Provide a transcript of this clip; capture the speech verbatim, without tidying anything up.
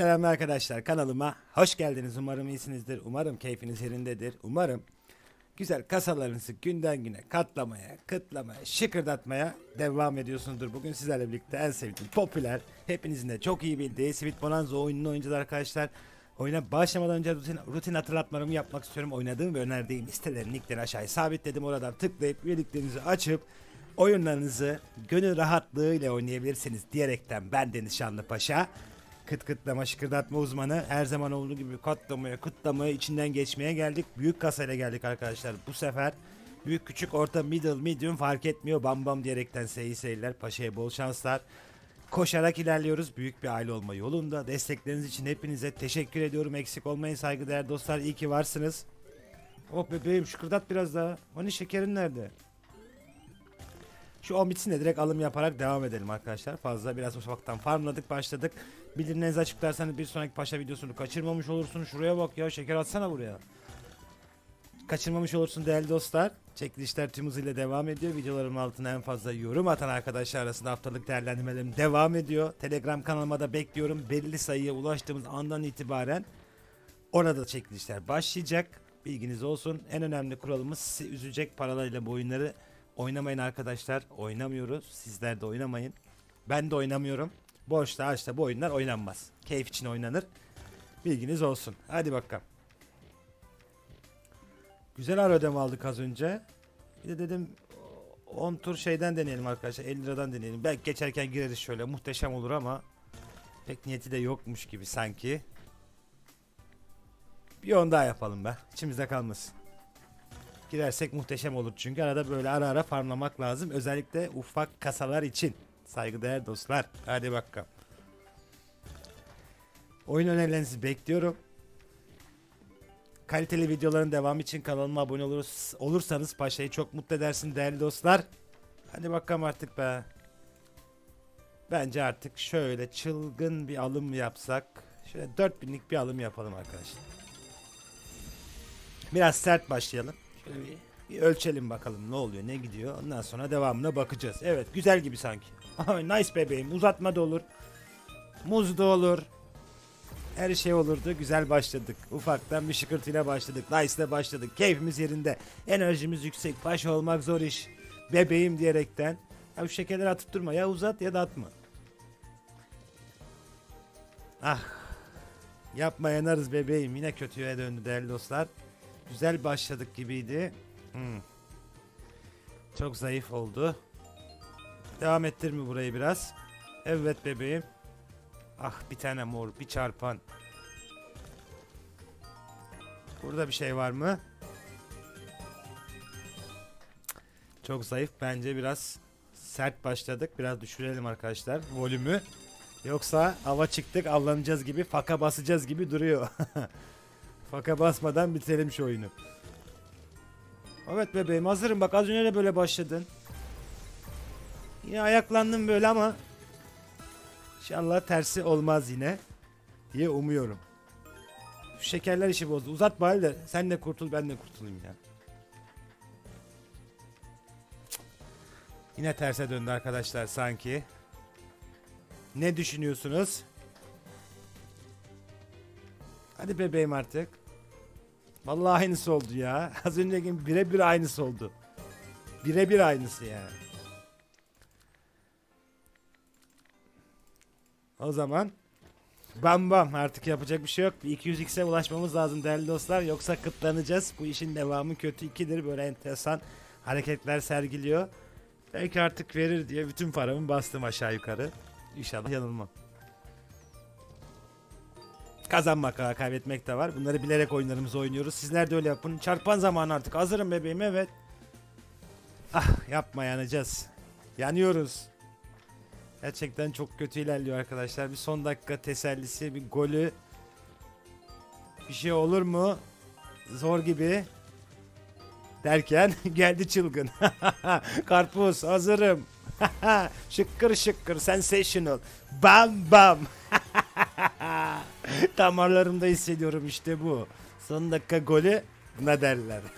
Selamlar arkadaşlar, kanalıma hoş geldiniz. Umarım iyisinizdir, umarım keyfiniz yerindedir, umarım güzel kasalarınızı günden güne katlamaya, kıtlamaya, şıkırdatmaya devam ediyorsunuzdur. Bugün sizlerle birlikte en sevdiğim, popüler, hepinizin de çok iyi bildiği Sweet Bonanza oyununu oynayacağız arkadaşlar. Oyuna başlamadan önce rutin, rutin hatırlatmalarımı yapmak istiyorum. Oynadığım ve önerdiğim listelerin linklerini aşağıya sabitledim. Oradan tıklayıp üyeliklerinizi açıp oyunlarınızı gönül rahatlığıyla oynayabilirsiniz diyerekten ben Deniz Şanlı Paşa, kıt kıtlama şıkırdatma uzmanı. Her zaman olduğu gibi katlamaya, kıtlamaya, içinden geçmeye geldik. Büyük kasayla geldik arkadaşlar. Bu sefer büyük, küçük, orta, middle, medium fark etmiyor. Bam bam diyerekten seyir seyirler. Paşa'ya bol şanslar. Koşarak ilerliyoruz. Büyük bir aile olma yolunda. Destekleriniz için hepinize teşekkür ediyorum. Eksik olmayın saygıdeğer dostlar. İyi ki varsınız. Oh bebeğim, şıkırdat biraz daha. Hani şekerin nerede? Şu on bitsin de direkt alım yaparak devam edelim arkadaşlar. Fazla biraz ufaktan farmladık, başladık. Bildirimlerinizi açıklarsanız bir sonraki paşa videosunu kaçırmamış olursun. Şuraya bak ya, şeker atsana buraya. Kaçırmamış olursun değerli dostlar. Çekilişler tüm hızıyla devam ediyor. Videolarımın altına en fazla yorum atan arkadaşlar arasında haftalık değerlendirmelerim devam ediyor. Telegram kanalıma da bekliyorum. Belli sayıya ulaştığımız andan itibaren orada çekilişler başlayacak. Bilginiz olsun. En önemli kuralımız, sizi üzecek paralarıyla bu oyunları oynamayın arkadaşlar. Oynamıyoruz. Sizler de oynamayın. Ben de oynamıyorum. Borçta açta bu oyunlar oynanmaz. Keyif için oynanır. Bilginiz olsun. Hadi bakalım. Güzel ara ödeme aldık az önce. Bir de dedim on tur şeyden deneyelim arkadaşlar. elli liradan deneyelim. Belki geçerken gireriz şöyle. Muhteşem olur ama pek niyeti de yokmuş gibi sanki. Bir on daha yapalım be. İçimizde kalmasın. Girersek muhteşem olur çünkü arada böyle ara ara farmlamak lazım. Özellikle ufak kasalar için. Saygıdeğer dostlar. Hadi bakalım. Oyun önerilerinizi bekliyorum. Kaliteli videoların devamı için kanalıma abone olursanız, olursanız paşayı çok mutlu edersin değerli dostlar. Hadi bakalım artık be. Bence artık şöyle çılgın bir alım yapsak. Şöyle dört binlik bir alım yapalım arkadaşlar. Biraz sert başlayalım. Şöyle bir, bir ölçelim bakalım ne oluyor, ne gidiyor. Ondan sonra devamına bakacağız. Evet, güzel gibi sanki. Nice bebeğim, uzatma da olur. Muz da olur. Her şey olurdu. Güzel başladık. Ufaktan bir şıkırtıyla başladık. Nice ile başladık. Keyfimiz yerinde. Enerjimiz yüksek. Paşa olmak zor iş. Bebeğim diyerekten. Ya şu şekerleri atıp durma. Ya uzat ya da atma. Ah. Yapma, yanarız bebeğim. Yine kötüye döndü değerli dostlar. Güzel başladık gibiydi. Hmm. Çok zayıf oldu. Devam ettir mi burayı biraz? Evet bebeğim. Ah, bir tane mor, bir çarpan. Burada bir şey var mı? Çok zayıf. Bence biraz sert başladık. Biraz düşürelim arkadaşlar volümü. Yoksa hava çıktık, avlanacağız gibi, faka basacağız gibi duruyor. Faka basmadan bitirelim şu oyunu. Evet bebeğim, hazırım. Bak az önce de böyle başladın. Yine ayaklandım böyle ama İnşallah tersi olmaz yine diye umuyorum. Şu şekerler işi bozdu. Uzat bari de sen de kurtul, ben de kurtulayım ya. Yine terse döndü arkadaşlar sanki. Ne düşünüyorsunuz? Hadi bebeğim artık. Vallahi aynısı oldu ya. Az önceki birebir aynısı oldu. Birebir aynısı yani. O zaman bam bam, artık yapacak bir şey yok. Bir iki yüz x'e ulaşmamız lazım değerli dostlar. Yoksa kıtlanacağız. Bu işin devamı kötü ikidir. Böyle enteresan hareketler sergiliyor. Belki artık verir diye bütün paramı bastım aşağı yukarı. İnşallah yanılmam. Kazanmak ha, kaybetmek de var. Bunları bilerek oyunlarımızı oynuyoruz. Sizler de öyle yapın. Çarpan zamanı artık. Hazırım bebeğim, evet. Ah, yapma, yanacağız. Yanıyoruz. Gerçekten çok kötü ilerliyor arkadaşlar. Bir son dakika tesellisi, bir golü, bir şey olur mu? Zor gibi. Derken geldi çılgın. Karpuz, hazırım. Şıkkır şıkkır, sensational. Bam bam. Damarlarımda hissediyorum, işte bu. Son dakika golü buna derler.